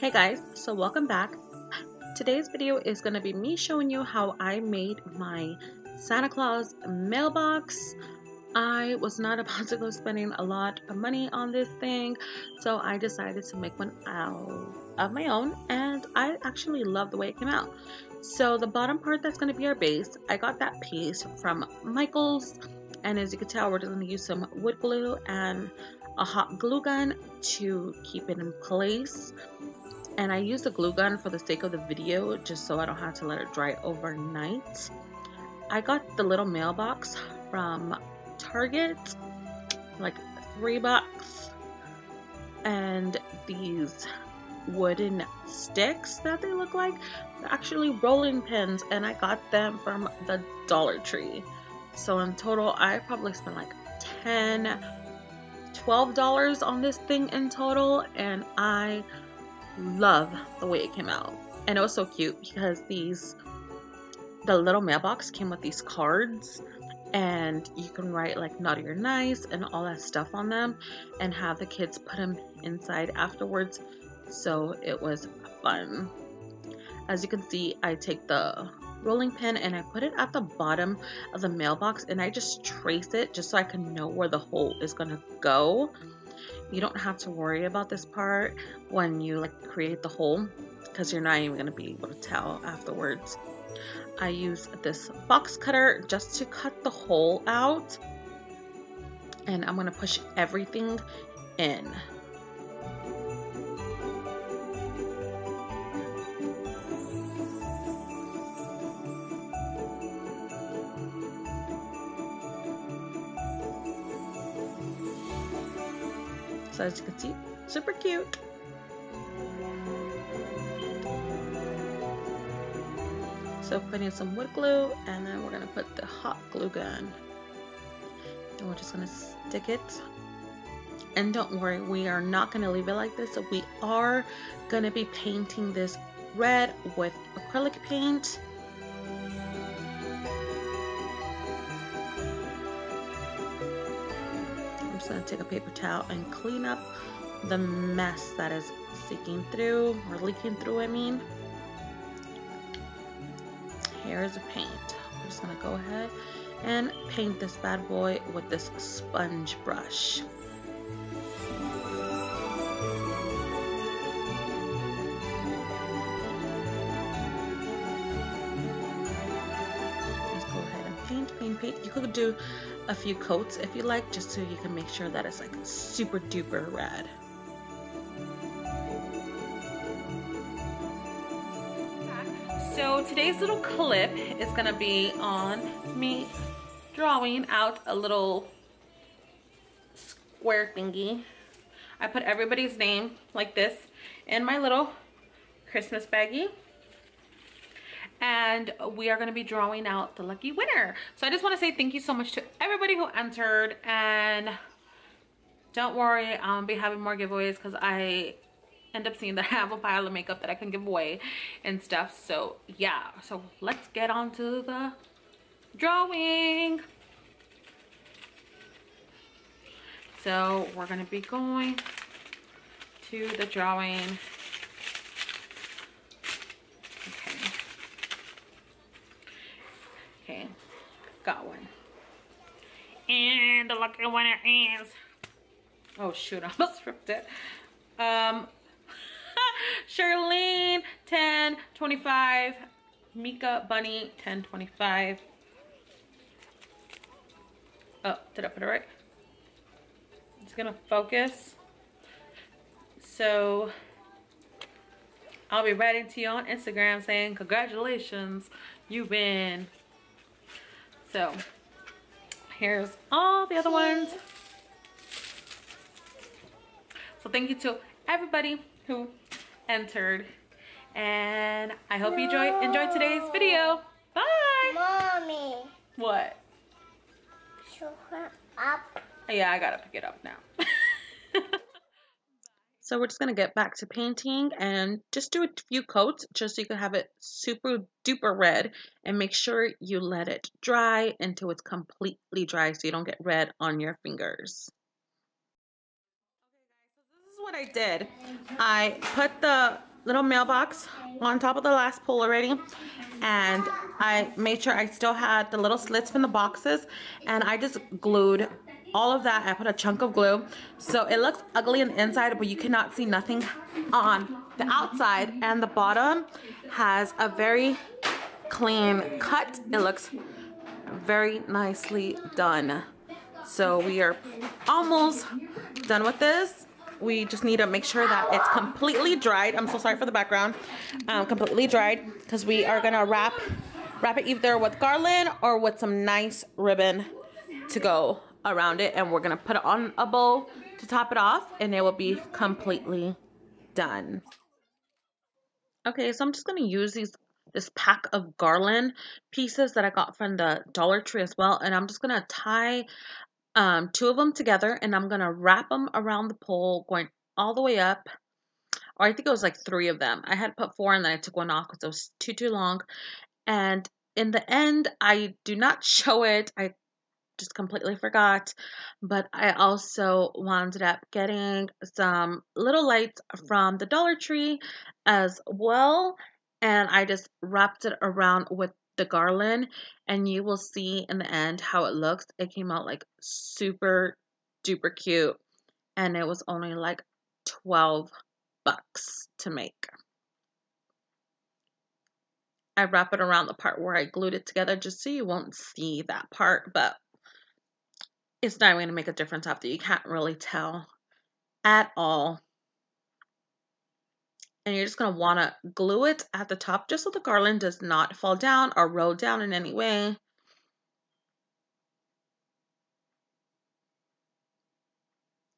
Hey guys, so welcome back. Today's video is going to be me showing you how I made my Santa Claus mailbox. I was not about to go spending a lot of money on this thing, so I decided to make one out of my own, and I actually love the way it came out. So the bottom part, that's going to be our base. I got that piece from Michaels, and as you can tell, we're just going to use some wood glue and a hot glue gun to keep it in place. And I used the glue gun for the sake of the video, just so I don't have to let it dry overnight. I got the little mailbox from Target, like $3, and these wooden sticks that they look like, they're actually rolling pins, and I got them from the Dollar Tree. So in total, I probably spent like $12 on this thing in total, and I love the way it came out. And it was so cute because the little mailbox came with these cards, and you can write like naughty or nice and all that stuff on them and have the kids put them inside afterwards. So it was fun. As you can see, I take the rolling pin and I put it at the bottom of the mailbox, and I just trace it just so I can know where the hole is gonna go. You don't have to worry about this part when you like create the hole, because you're not even gonna be able to tell afterwards. I use this box cutter just to cut the hole out, and I'm gonna push everything in. So as you can see, super cute. So putting some wood glue, and then we're gonna put the hot glue gun, and we're just gonna stick it. And don't worry, we are not gonna leave it like this. So we are gonna be painting this red with acrylic paint. I'm just gonna take a paper towel and clean up the mess that is seeping through, or leaking through, I mean. Here's the paint. I'm just gonna go ahead and paint this bad boy with this sponge brush. Just go ahead and paint. You could do a few coats if you like, just so you can make sure that it's like super duper red. So today's little clip is gonna be on me drawing out a little square thingy. I put everybody's name like this in my little Christmas baggie, and we are gonna be drawing out the lucky winner. So I just want to say thank you so much to everybody who entered, and don't worry, I'll be having more giveaways, because I end up seeing that I have a pile of makeup that I can give away and stuff. So yeah, so let's get on to the drawing. So we're gonna be going to the drawing. Okay, got one, and the lucky winner is, oh shoot, I almost ripped it, Charlene 1025, Mika Bunny 1025. Oh, did I put it right? It's gonna focus. So I'll be writing to you on Instagram saying congratulations, you win. So here's all the other ones. So thank you to everybody who entered, and I hope you enjoy today's video. Bye. Mommy. What? Show her up. Yeah, I gotta pick it up now. So we're just gonna get back to painting and just do a few coats just so you can have it super duper red, and make sure you let it dry until it's completely dry so you don't get red on your fingers. What I did, I put the little mailbox on top of the last pull already, and I made sure I still had the little slits from the boxes, and I just glued all of that. I put a chunk of glue, so it looks ugly on the inside, but you cannot see nothing on the outside, and the bottom has a very clean cut. It looks very nicely done. So we are almost done with this. We just need to make sure that it's completely dried. I'm so sorry for the background. Completely dried, because we are gonna wrap it either with garland or with some nice ribbon to go around it, and we're gonna put it on a bow to top it off, and it will be completely done. Okay, so I'm just gonna use this pack of garland pieces that I got from the Dollar Tree as well, and I'm just gonna tie two of them together, and I'm gonna wrap them around the pole going all the way up. Or I think it was like three of them. I had put four and then I took one off because it was too long. And in the end, I do not show it, I just completely forgot, but I also wound up getting some little lights from the Dollar Tree as well, and I just wrapped it around with the garland, and you will see in the end how it looks. It came out like super duper cute, and it was only like 12 bucks to make. I wrap it around the part where I glued it together just so you won't see that part, but it's not going to make a difference after. You can't really tell at all. And you're just going to want to glue it at the top just so the garland does not fall down or roll down in any way.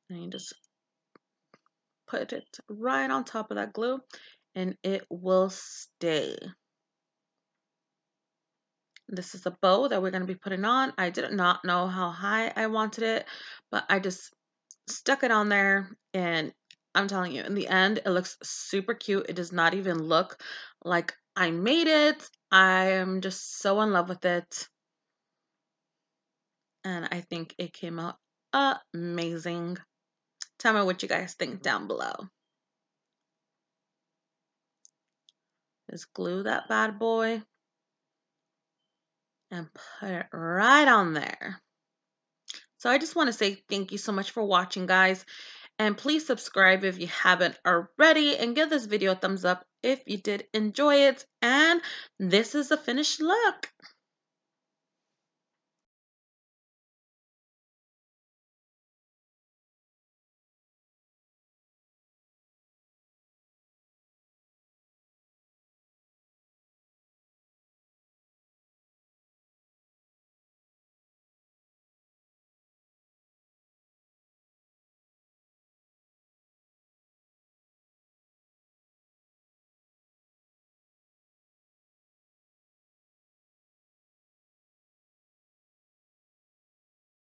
And you just put it right on top of that glue, and it will stay. This is the bow that we're going to be putting on. I did not know how high I wanted it, but I just stuck it on there, and I'm telling you, in the end, it looks super cute. It does not even look like I made it. I am just so in love with it. And I think it came out amazing. Tell me what you guys think down below. Just glue that bad boy and put it right on there. So I just want to say thank you so much for watching, guys. And please subscribe if you haven't already, and give this video a thumbs up if you did enjoy it. And this is the finished look.